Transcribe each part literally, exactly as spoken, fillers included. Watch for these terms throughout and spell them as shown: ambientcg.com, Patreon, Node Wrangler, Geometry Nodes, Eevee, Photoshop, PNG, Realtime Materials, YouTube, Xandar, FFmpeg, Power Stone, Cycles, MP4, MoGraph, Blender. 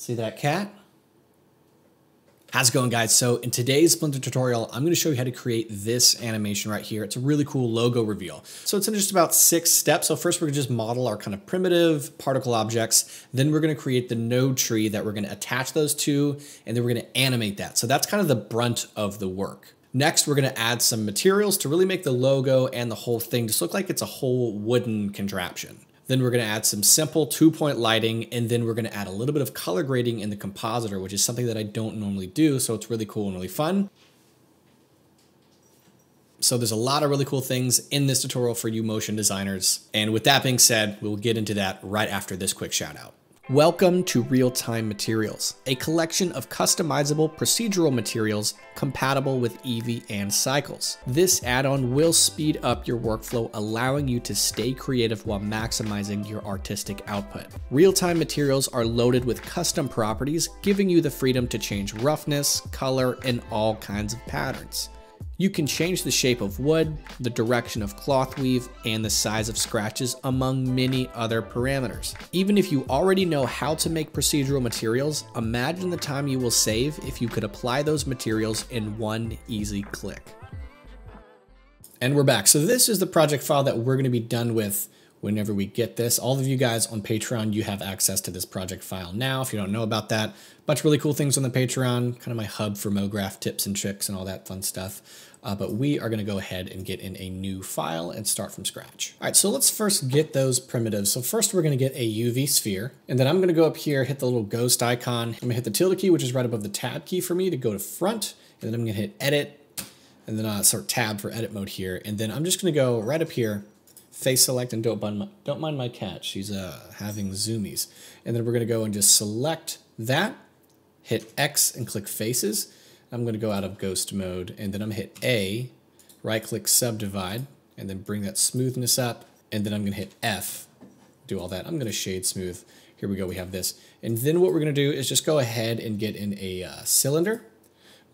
See that cat? How's it going, guys? So in today's Blender tutorial, I'm gonna show you how to create this animation right here. It's a really cool logo reveal. So it's in just about six steps. So first we're gonna just model our kind of primitive particle objects. Then we're gonna create the node tree that we're gonna attach those to, and then we're gonna animate that. So that's kind of the brunt of the work. Next, we're gonna add some materials to really make the logo and the whole thing just look like it's a whole wooden contraption. Then we're gonna add some simple two point lighting, and then we're gonna add a little bit of color grading in the compositor, which is something that I don't normally do. So it's really cool and really fun. So there's a lot of really cool things in this tutorial for you motion designers. And with that being said, we'll get into that right after this quick shout out. Welcome to Realtime Materials, a collection of customizable procedural materials compatible with Eevee and Cycles. This add-on will speed up your workflow, allowing you to stay creative while maximizing your artistic output. Realtime Materials are loaded with custom properties, giving you the freedom to change roughness, color, and all kinds of patterns. You can change the shape of wood, the direction of cloth weave, and the size of scratches, among many other parameters. Even if you already know how to make procedural materials, imagine the time you will save if you could apply those materials in one easy click. And we're back. So this is the project file that we're going to be done with whenever we get this. All of you guys on Patreon, you have access to this project file now. If you don't know about that, a bunch of really cool things on the Patreon, kind of my hub for MoGraph tips and tricks and all that fun stuff. Uh, but we are gonna go ahead and get in a new file and start from scratch. All right, so let's first get those primitives. So first we're gonna get a U V sphere, and then I'm gonna go up here, hit the little ghost icon. I'm gonna hit the tilde key, which is right above the tab key for me to go to front, and then I'm gonna hit edit, and then I'll sort tab for edit mode here. And then I'm just gonna go right up here, face select, and don't mind my, don't mind my cat. She's uh, having zoomies. And then we're gonna go and just select that, hit X and click faces. I'm gonna go out of ghost mode, and then I'm gonna hit A, right click subdivide, and then bring that smoothness up. And then I'm gonna hit F, do all that. I'm gonna shade smooth. Here we go, we have this. And then what we're gonna do is just go ahead and get in a uh, cylinder,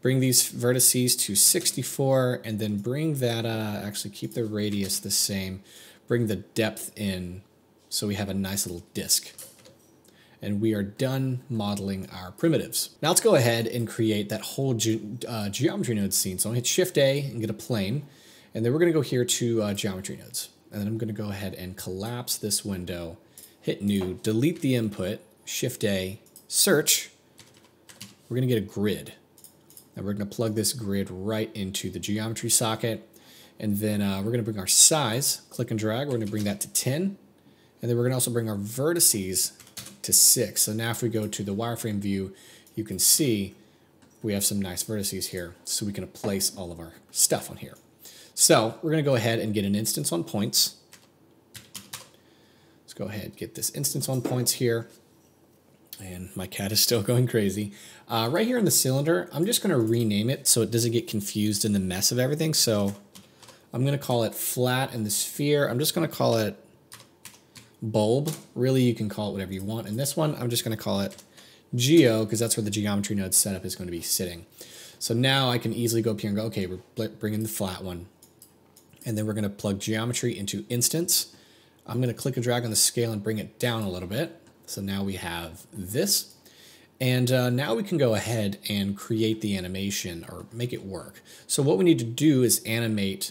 bring these vertices to sixty-four, and then bring that, uh, actually keep the radius the same, bring the depth in so we have a nice little disc. And we are done modeling our primitives. Now let's go ahead and create that whole ge uh, geometry node scene. So I'm gonna hit Shift A and get a plane, and then we're gonna go here to uh, geometry nodes. And then I'm gonna go ahead and collapse this window, hit new, delete the input, Shift A, search. We're gonna get a grid. And we're gonna plug this grid right into the geometry socket. And then uh, we're gonna bring our size, click and drag, we're gonna bring that to ten. And then we're gonna also bring our vertices to six. So now if we go to the wireframe view, you can see we have some nice vertices here. So we can place all of our stuff on here. So we're gonna go ahead and get an instance on points. Let's go ahead and get this instance on points here. And my cat is still going crazy. Uh, right here in the cylinder, I'm just gonna rename it so it doesn't get confused in the mess of everything. So I'm gonna call it flat, and the sphere, I'm just gonna call it bulb. Really, you can call it whatever you want. And this one, I'm just gonna call it geo, because that's where the geometry node setup is gonna be sitting. So now I can easily go up here and go, okay, we're bringing the flat one. And then we're gonna plug geometry into instance. I'm gonna click and drag on the scale and bring it down a little bit. So now we have this, and uh, now we can go ahead and create the animation or make it work. So what we need to do is animate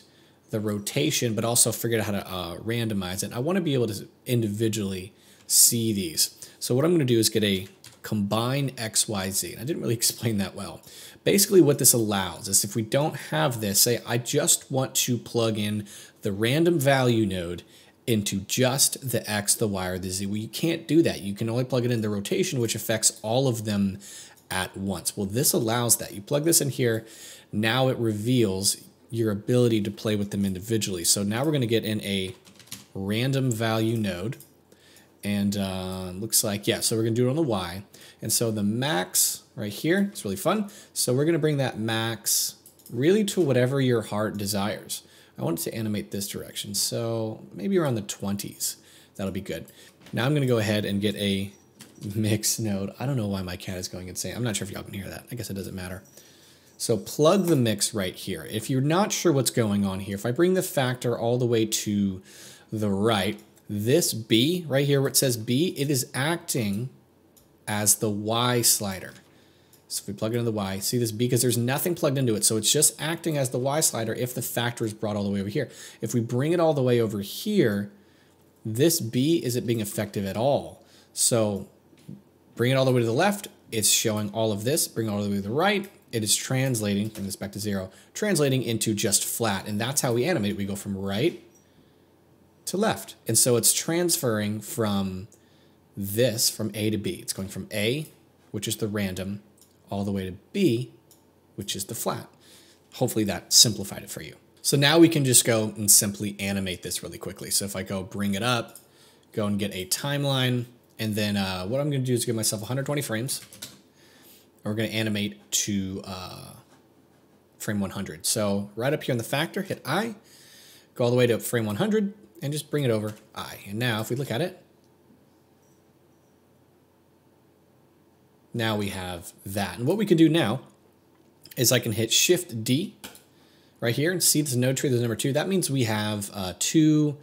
the rotation, but also figure out how to uh, randomize it. I wanna be able to individually see these. So what I'm gonna do is get a combine X Y Z, and I didn't really explain that well. Basically what this allows is if we don't have this, say I just want to plug in the random value node into just the X, the Y, or the Z. Well, you can't do that. You can only plug it in the rotation, which affects all of them at once. Well, this allows that. You plug this in here, now it reveals your ability to play with them individually. So now we're gonna get in a random value node, and uh, looks like, yeah, so we're gonna do it on the Y. And so the max right here, it's really fun. So we're gonna bring that max really to whatever your heart desires. I wanted to animate this direction, so maybe around the twenties. That'll be good. Now I'm gonna go ahead and get a mix node. I don't know why my cat is going insane. I'm not sure if y'all can hear that. I guess it doesn't matter. So plug the mix right here. If you're not sure what's going on here, if I bring the factor all the way to the right, this B right here where it says B, it is acting as the Y slider. So if we plug it into the Y, see this B, because there's nothing plugged into it. So it's just acting as the Y slider if the factor is brought all the way over here. If we bring it all the way over here, this B isn't being effective at all. So bring it all the way to the left, it's showing all of this. Bring it all the way to the right, it is translating, bring this back to zero, translating into just flat. And that's how we animate it. We go from right to left. And so it's transferring from this, from A to B. It's going from A, which is the random, all the way to B, which is the flat. Hopefully that simplified it for you. So now we can just go and simply animate this really quickly. So if I go bring it up, go and get a timeline, and then uh, what I'm gonna do is give myself one hundred twenty frames, and we're gonna animate to uh, frame one hundred. So right up here in the factor, hit I, go all the way to frame one hundred, and just bring it over I. And now if we look at it, now we have that. And what we can do now is I can hit Shift D right here and see this node tree, there's number two. That means we have uh, two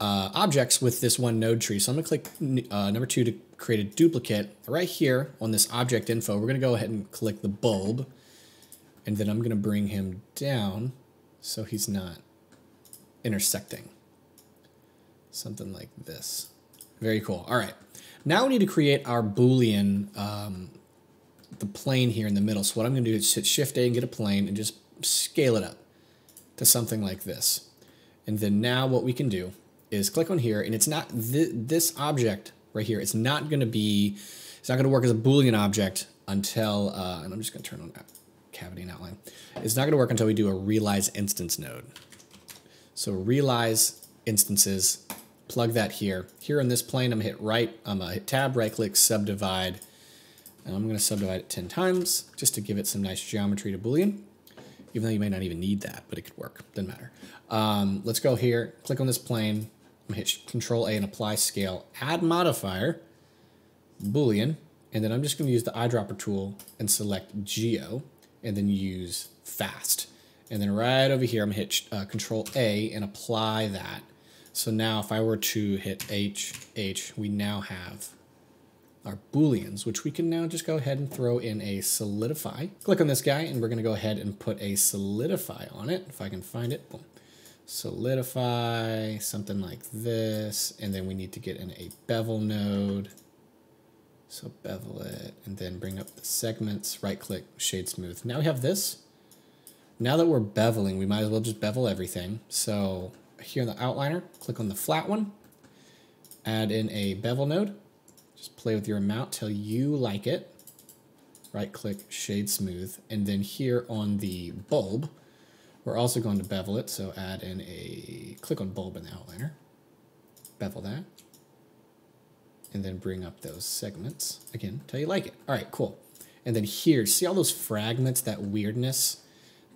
uh, objects with this one node tree. So I'm gonna click uh, number two to create a duplicate. Right here on this object info, we're gonna go ahead and click the bulb, and then I'm gonna bring him down so he's not intersecting. Something like this. Very cool, all right. Now we need to create our Boolean, um, the plane here in the middle. So what I'm gonna do is hit Shift A and get a plane and just scale it up to something like this. And then now what we can do is click on here, and it's not th this object right here. It's not gonna be, it's not gonna work as a Boolean object until, uh, and I'm just gonna turn on cavity and outline. It's not gonna work until we do a realize instance node. So realize instances, plug that here. Here in this plane, I'm gonna hit right, I'm gonna hit tab, right click, subdivide. And I'm gonna subdivide it ten times just to give it some nice geometry to Boolean, even though you may not even need that, but it could work, doesn't matter. Um, let's go here, click on this plane, I'm gonna hit Control A and apply scale, add modifier, Boolean, and then I'm just gonna use the eyedropper tool and select Geo, and then use fast. And then right over here, I'm gonna hit uh, Control A and apply that. So now if I were to hit H, H, we now have our Booleans, which we can now just go ahead and throw in a solidify. Click on this guy, and we're gonna go ahead and put a solidify on it. If I can find it, boom. Solidify, something like this. And then we need to get in a bevel node. So bevel it, and then bring up the segments, right click, shade smooth. Now we have this. Now that we're beveling, we might as well just bevel everything. So here in the outliner, click on the flat one, add in a bevel node, just play with your amount till you like it, right click, shade smooth, and then here on the bulb, we're also going to bevel it, so add in a, click on bulb in the outliner, bevel that, and then bring up those segments, again, till you like it. All right, cool. And then here, see all those fragments, that weirdness?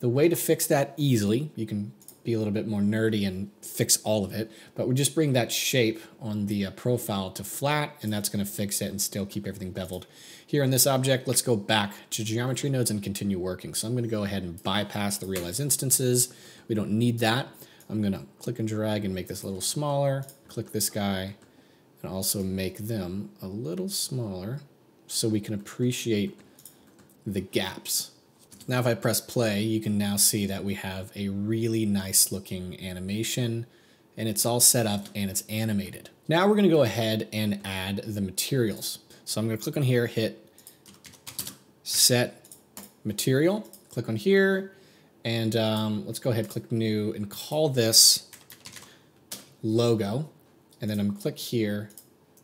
The way to fix that easily, you can be a little bit more nerdy and fix all of it, but we just bring that shape on the uh, profile to flat, and that's gonna fix it and still keep everything beveled. Here in this object, let's go back to geometry nodes and continue working. So I'm gonna go ahead and bypass the realize instances. We don't need that. I'm gonna click and drag and make this a little smaller, click this guy, and also make them a little smaller so we can appreciate the gaps. Now if I press play, you can now see that we have a really nice looking animation, and it's all set up and it's animated. Now we're gonna go ahead and add the materials. So I'm gonna click on here, hit set material, click on here, and um, let's go ahead, click new, and call this logo. And then I'm gonna click here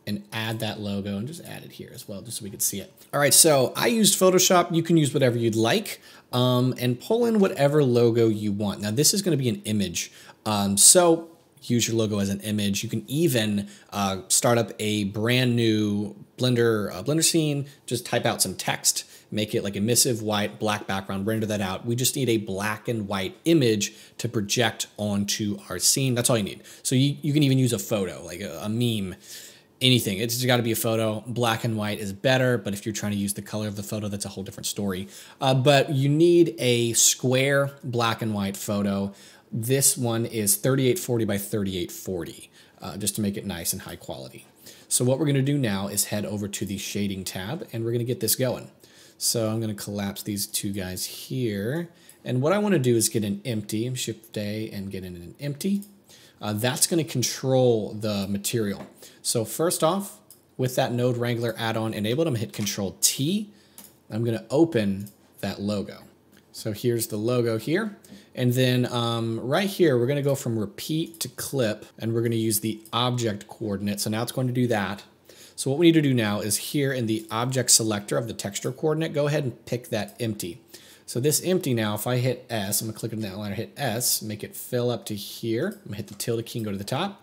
and add that logo and just add it here as well, just so we could see it. All right, so I used Photoshop. You can use whatever you'd like, um, and pull in whatever logo you want. Now this is gonna be an image. Um, so use your logo as an image. You can even uh, start up a brand new Blender, uh, Blender scene, just type out some text, make it like a emissive white, black background, render that out. We just need a black and white image to project onto our scene. That's all you need. So you, you can even use a photo, like a, a meme. Anything, it's got to be a photo. Black and white is better, but if you're trying to use the color of the photo, that's a whole different story. Uh, but you need a square black and white photo. This one is thirty-eight forty by thirty-eight forty, uh, just to make it nice and high quality. So what we're going to do now is head over to the shading tab and we're going to get this going. So I'm going to collapse these two guys here. And what I want to do is get an empty, shift A and get in an empty. Uh, that's going to control the material. So first off, with that Node Wrangler add-on enabled, I'm going to hit Control T. I'm going to open that logo. So here's the logo here. And then um, right here, we're going to go from repeat to clip, and we're going to use the object coordinate. So now it's going to do that. So what we need to do now is here in the object selector of the texture coordinate, go ahead and pick that empty. So this empty now, if I hit S, I'm going to click on that line, hit S, make it fill up to here. I'm going to hit the tilde key and go to the top.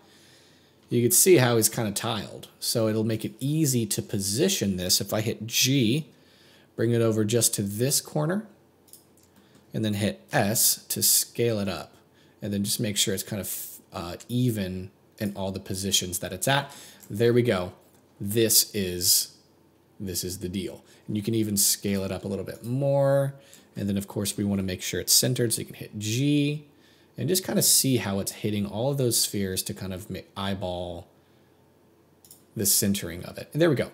You can see how he's kind of tiled. So it'll make it easy to position this. If I hit G, bring it over just to this corner, and then hit S to scale it up. And then just make sure it's kind of uh, even in all the positions that it's at. There we go. This is, this is the deal. And you can even scale it up a little bit more. And then of course we want to make sure it's centered, so you can hit G and just kind of see how it's hitting all of those spheres to kind of eyeball the centering of it. And there we go.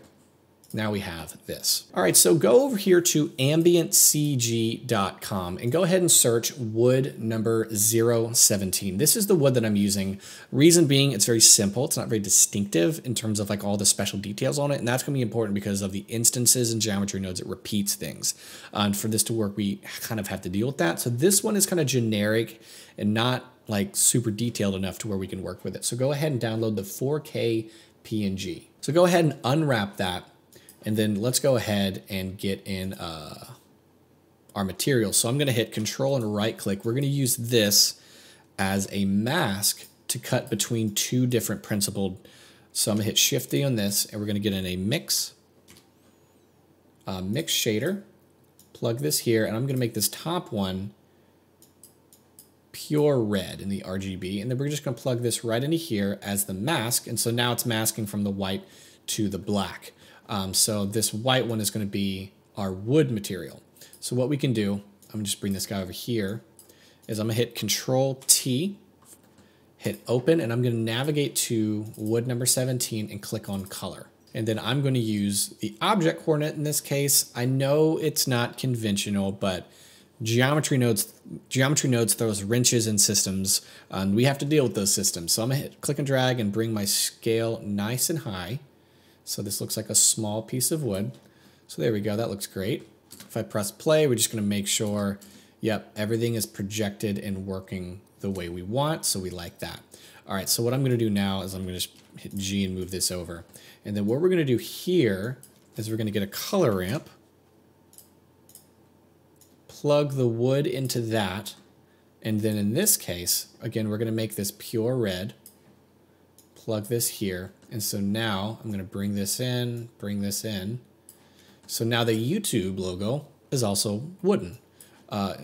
Now we have this. All right, so go over here to ambient c g dot com and go ahead and search wood number zero seventeen. This is the wood that I'm using. Reason being, it's very simple. It's not very distinctive in terms of like all the special details on it. And that's gonna be important because of the instances and geometry nodes, it repeats things. Uh, and for this to work, we kind of have to deal with that. So this one is kind of generic and not like super detailed enough to where we can work with it. So go ahead and download the four K P N G. So go ahead and unwrap that. And then let's go ahead and get in uh, our material. So I'm going to hit Control and right click. We're going to use this as a mask to cut between two different principled. So I'm going to hit Shift D on this, and we're going to get in a mix, uh, mix shader. Plug this here, and I'm going to make this top one pure red in the R G B, and then we're just going to plug this right into here as the mask. And so now it's masking from the white to the black. Um, so this white one is going to be our wood material. So what we can do, I'm going to just bring this guy over here, is I'm going to hit Control T, hit open, and I'm going to navigate to wood number seventeen and click on color. And then I'm going to use the object coordinate in this case. I know it's not conventional, but geometry nodes, geometry nodes throws wrenches in systems, and we have to deal with those systems. So I'm going to hit click and drag and bring my scale nice and high. So this looks like a small piece of wood. So there we go, that looks great. If I press play, we're just gonna make sure, yep, everything is projected and working the way we want, so we like that. All right, so what I'm gonna do now is I'm gonna just hit G and move this over. And then what we're gonna do here is we're gonna get a color ramp, plug the wood into that, and then in this case, again, we're gonna make this pure red, plug this here. And so now I'm gonna bring this in, bring this in. So now the YouTube logo is also wooden, uh,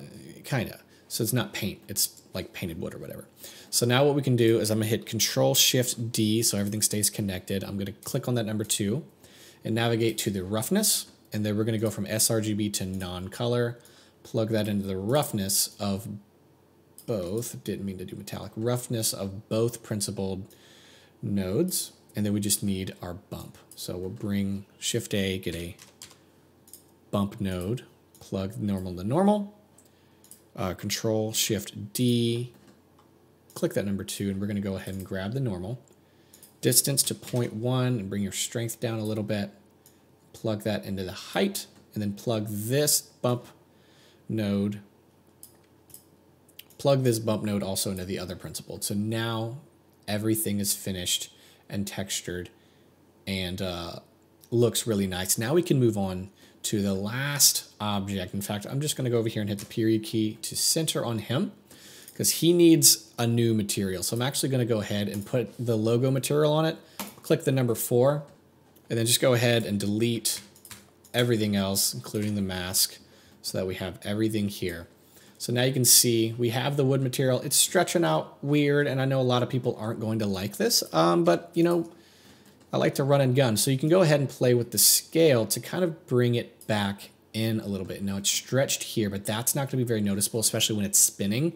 kinda. So it's not paint, it's like painted wood or whatever. So now what we can do is I'm gonna hit Control Shift D so everything stays connected. I'm gonna click on that number two and navigate to the roughness. And then we're gonna go from sRGB to non-color, plug that into the roughness of both, didn't mean to do metallic, roughness of both principled nodes. And then we just need our bump. So we'll bring Shift A, get a bump node, plug normal to normal, uh, Control Shift D, click that number two, and we're gonna go ahead and grab the normal. Distance to zero point one and bring your strength down a little bit, plug that into the height, and then plug this bump node, plug this bump node also into the other principle. So now everything is finished and textured and uh, looks really nice. Now we can move on to the last object. In fact, I'm just gonna go over here and hit the period key to center on him because he needs a new material. So I'm actually gonna go ahead and put the logo material on it, click the number four, and then just go ahead and delete everything else, including the mask, so that we have everything here. So now you can see we have the wood material. It's stretching out weird, and I know a lot of people aren't going to like this, um, but you know, I like to run and gun. So you can go ahead and play with the scale to kind of bring it back in a little bit. Now it's stretched here, but that's not gonna be very noticeable, especially when it's spinning.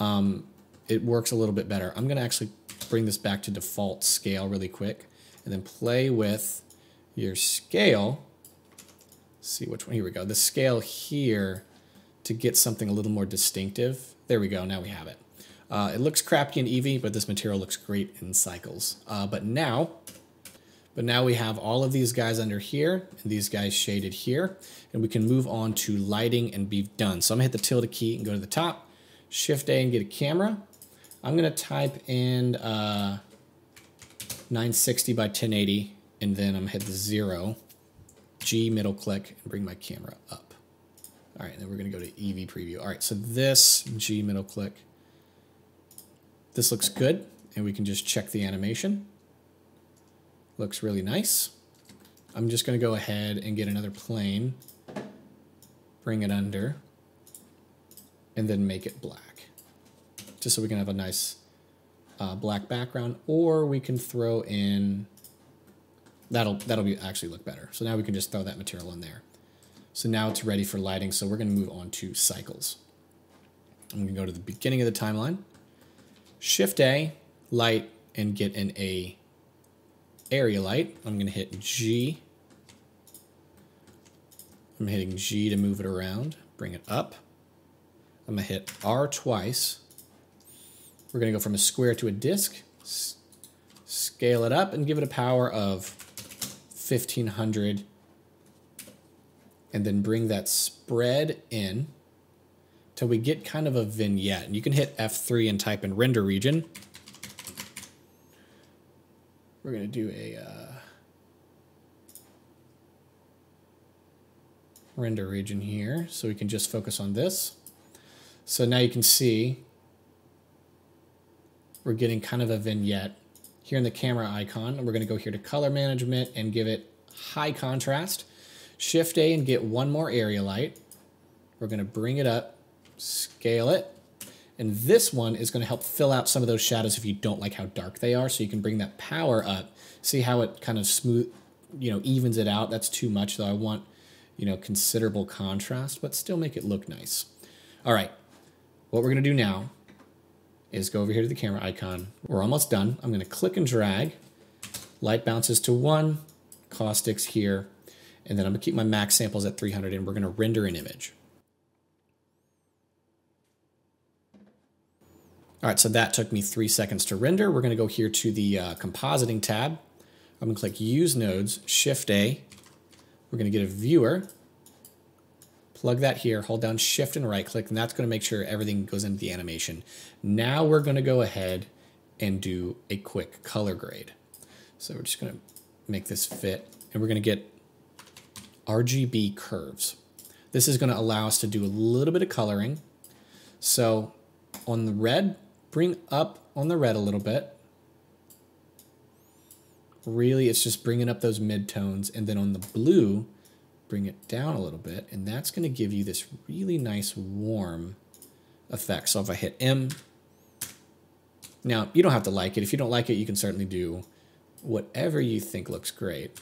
Um, it works a little bit better. I'm gonna actually bring this back to default scale really quick and then play with your scale. Let's see which one, here we go. The scale here to get something a little more distinctive. There we go, now we have it. Uh, it looks crappy in Eevee, but this material looks great in Cycles. Uh, but now, but now we have all of these guys under here, and these guys shaded here, and we can move on to lighting and be done. So I'm gonna hit the tilde key and go to the top, Shift A and get a camera. I'm gonna type in uh, nine sixty by ten eighty, and then I'm gonna hit the zero, G middle click, and bring my camera up. All right, and then we're gonna go to Eevee preview. All right, so this G middle click, this looks good, and we can just check the animation. Looks really nice. I'm just gonna go ahead and get another plane, bring it under, and then make it black, just so we can have a nice uh, black background, or we can throw in, that'll, that'll be, actually look better. So now we can just throw that material in there. So now it's ready for lighting, so we're gonna move on to Cycles. I'm gonna go to the beginning of the timeline, Shift A, light, and get an A area light. I'm going to hit G. I'm hitting G to move it around, bring it up. I'm going to hit R twice. We're going to go from a square to a disk, S scale it up, and give it a power of fifteen hundred. And then bring that spread in till we get kind of a vignette. And you can hit F three and type in render region. We're going to do a uh, render region here, so we can just focus on this. So now you can see we're getting kind of a vignette here in the camera icon. And we're going to go here to color management and give it high contrast. Shift A and get one more area light. We're going to bring it up, scale it. And this one is going to help fill out some of those shadows if you don't like how dark they are. So you can bring that power up. See how it kind of smooth, you know, evens it out. That's too much though. I want, you know, considerable contrast, but still make it look nice. All right. What we're going to do now is go over here to the camera icon. We're almost done. I'm going to click and drag. Light bounces to one, caustics here. And then I'm going to keep my max samples at three hundred, and we're going to render an image. All right, so that took me three seconds to render. We're gonna go here to the uh, compositing tab. I'm gonna click Use Nodes, Shift A. We're gonna get a viewer, plug that here, hold down Shift and right click, and that's gonna make sure everything goes into the animation. Now we're gonna go ahead and do a quick color grade. So we're just gonna make this fit, and we're gonna get R G B curves. This is gonna allow us to do a little bit of coloring. So on the red, bring up on the red a little bit. Really, it's just bringing up those mid-tones. And then on the blue, bring it down a little bit. And that's going to give you this really nice warm effect. So if I hit M, now you don't have to like it. If you don't like it, you can certainly do whatever you think looks great.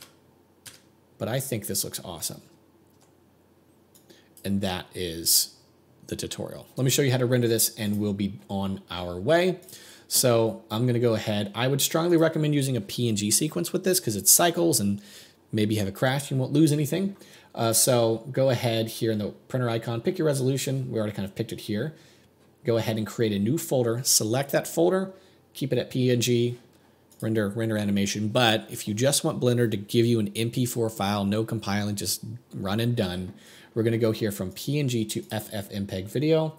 But I think this looks awesome. And that is the tutorial. Let me show you how to render this, and we'll be on our way. So I'm going to go ahead. I would strongly recommend using a P N G sequence with this because it's Cycles, and maybe you have a crash. You won't lose anything. Uh, so go ahead here in the printer icon, pick your resolution. We already kind of picked it here. Go ahead and create a new folder, select that folder, keep it at P N G, render, render animation. But if you just want Blender to give you an M P four file, no compiling, just run and done, we're going to go here from P N G to FFmpeg video,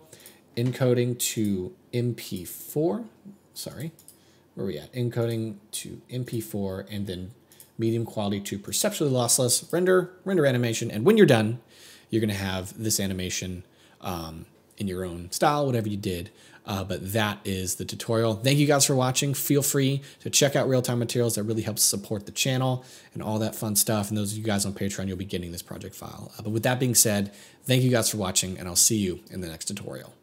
encoding to M P four, sorry, where are we at? Encoding to M P four, and then medium quality to perceptually lossless, render, render animation, and when you're done, you're going to have this animation um, in your own style, whatever you did. Uh, but that is the tutorial. Thank you guys for watching. Feel free to check out Realtime Materials. That really helps support the channel and all that fun stuff. And those of you guys on Patreon, you'll be getting this project file. Uh, but with that being said, thank you guys for watching, and I'll see you in the next tutorial.